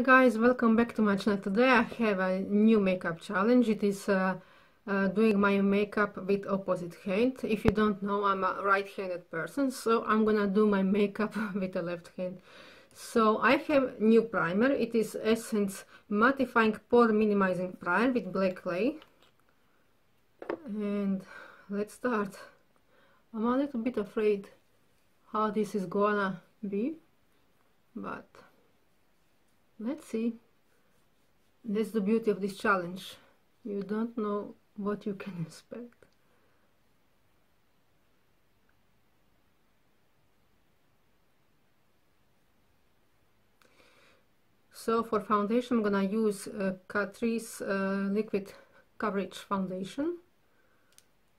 Hey guys, welcome back to my channel. Today I have a new makeup challenge. It is doing my makeup with opposite hand. If you don't know, I'm a right-handed person, so I'm gonna do my makeup with the left hand. So I have new primer. It is Essence Mattifying Pore Minimizing Primer with black clay. And let's start. I'm a little bit afraid how this is gonna be, but let's see. That's the beauty of this challenge. You don't know what you can expect. So for foundation, I'm gonna use Catrice Liquid Coverage Foundation.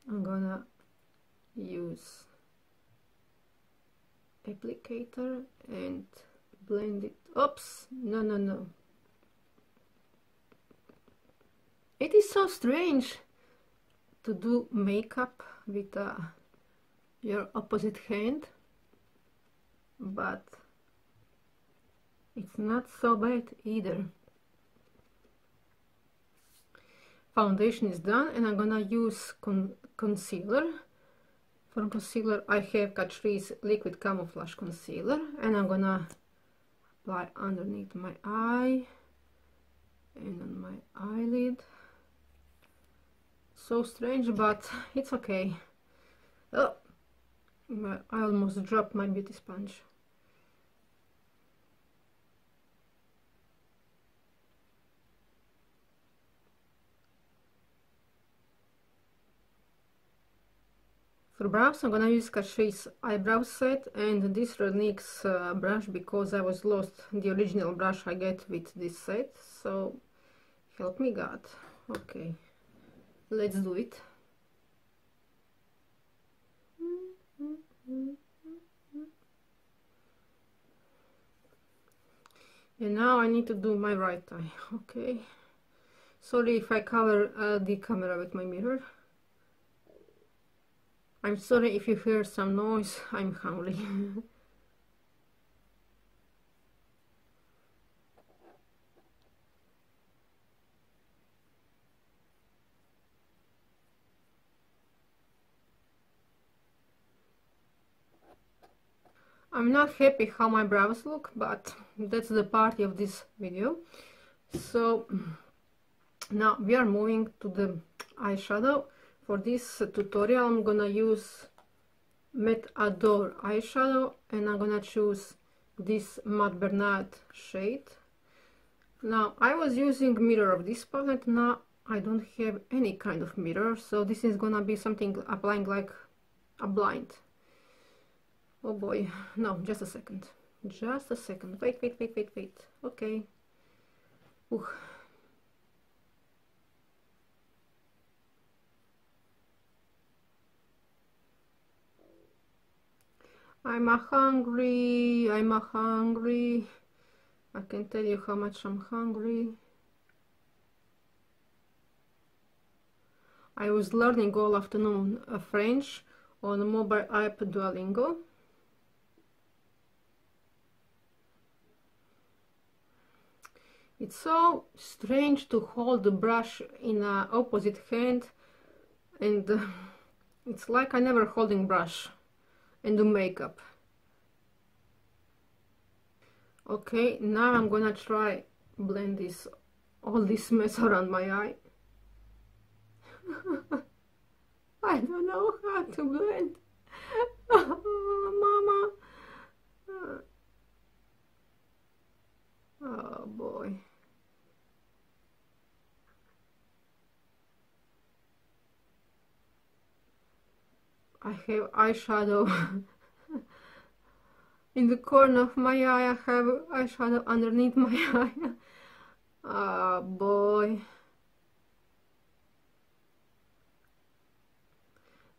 I'm gonna use applicator and blend it. Oops, no. It is so strange to do makeup with your opposite hand, but it's not so bad either. Foundation is done, and I'm gonna use concealer. For concealer, I have Catrice Liquid Camouflage Concealer, and I'm gonna apply underneath my eye and on my eyelid. So strange, but it's okay. Oh, I almost dropped my beauty sponge. For brows, I'm gonna use Catrice eyebrow set and this RONIX brush, because I was lost the original brush I get with this set, so help me God. Okay, let's do it. And now I need to do my right eye. Okay, sorry if I cover the camera with my mirror. I'm sorry if you hear some noise, I'm hungry. I'm not happy how my brows look, but that's the party of this video. So now we are moving to the eyeshadow. For this tutorial, I'm gonna use Meet Matte Ador eyeshadow, and I'm gonna choose this matte Bernard shade. Now, I was using mirror of this palette. Now I don't have any kind of mirror, so this is gonna be something applying like a blind. Oh boy, no, just a second, wait, okay. Ooh. I'm hungry. I can tell you how much I'm hungry. I was learning all afternoon French on mobile app Duolingo. It's so strange to hold the brush in an opposite hand, and it's like I never holding brush and do makeup. Okay, now I'm gonna try blend this, all this mess around my eye. I don't know how to blend. Oh, mama. Oh boy. I have eyeshadow in the corner of my eye. I have eyeshadow underneath my eye. Ah, oh boy.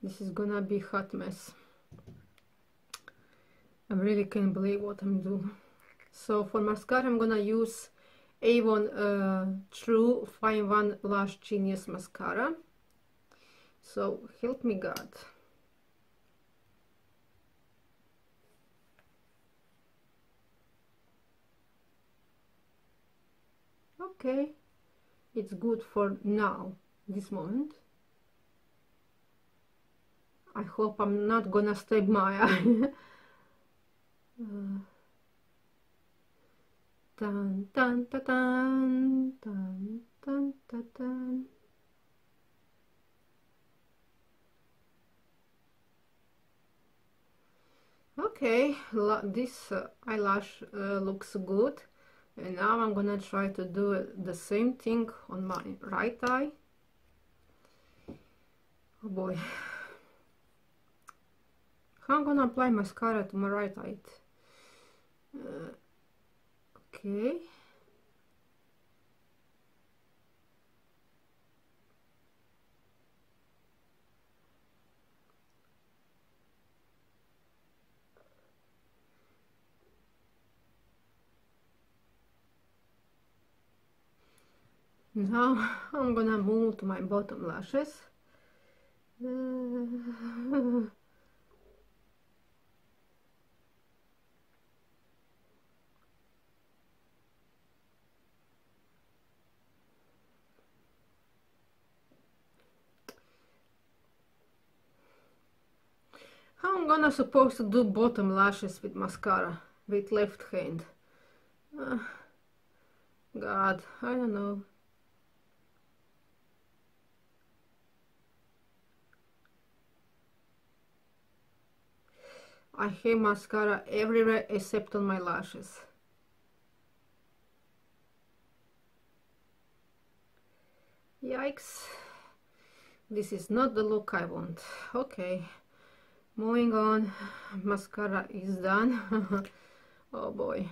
This is gonna be hot mess. I really can't believe what I'm doing. So for mascara, I'm gonna use Avon True 5-in-1 Lash Genius Mascara. So help me God. okay? It's good for now, this moment. I hope I'm not gonna stab my eye. Dun, dun, dun, dun, dun, dun, dun, dun. Okay, this eyelash looks good, and now I'm gonna try to do the same thing on my right eye. Oh boy. How I'm gonna apply mascara to my right eye? Okay. Now I'm gonna move to my bottom lashes. How I'm gonna supposed to do bottom lashes with mascara with left hand? God, I don't know. I have mascara everywhere except on my lashes. Yikes. This is not the look I want. Okay. Moving on. Mascara is done. Oh boy.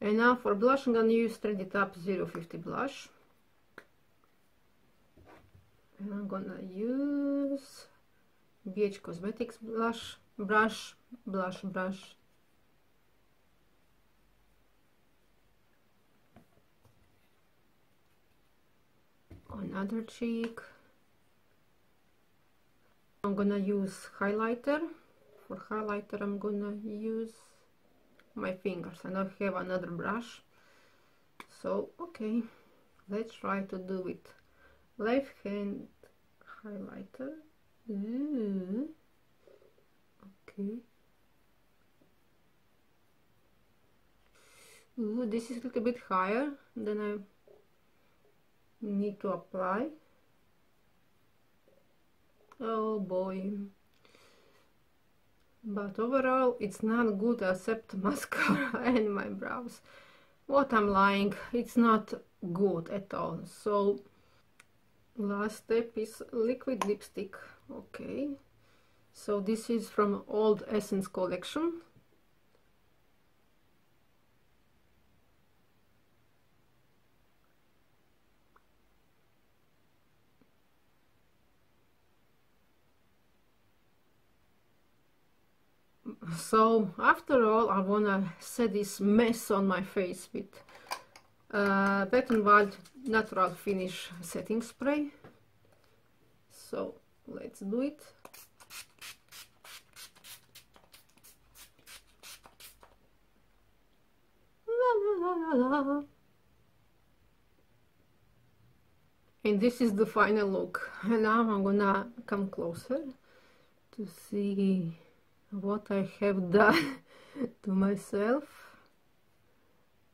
And now for blush I'm gonna use Trend It Up 050 blush. And I'm gonna use BH Cosmetics blush. Brush. Another cheek. I'm gonna use highlighter. For highlighter I'm gonna use my fingers. I don't have another brush. So okay, let's try to do it. Left hand highlighter. Ooh. Ooh, this is a little bit higher than I need to apply. Oh boy. But overall it's not good except mascara and my brows. What I'm lying, it's not good at all. So last step is liquid lipstick. Okay. So this is from old Essence collection. So after all, I wanna set this mess on my face with Wet n Wild Natural Finish setting spray. So let's do it. And this is the final look. And now I'm gonna come closer to see what I have done to myself.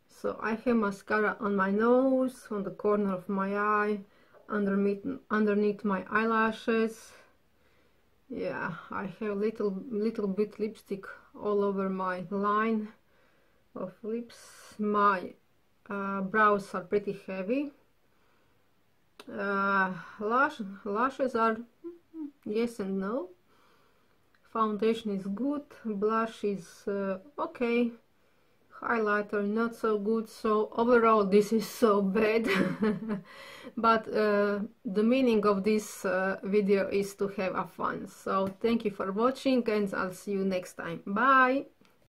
So I have mascara on my nose, on the corner of my eye, underneath my eyelashes. Yeah, I have little bit lipstick all over my line of lips. My brows are pretty heavy. Lashes are yes and no. Foundation is good. Blush is okay. Highlighter not so good. So overall this is so bad. But the meaning of this video is to have a fun. So thank you for watching and I'll see you next time. Bye.